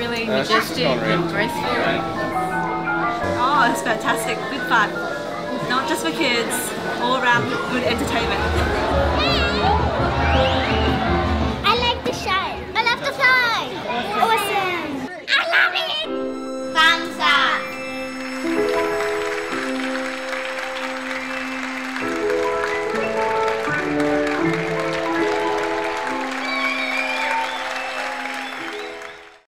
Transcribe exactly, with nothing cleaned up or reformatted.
really no, majestic and graceful. Oh, it's fantastic. Good fun. Not just for kids, all around good entertainment.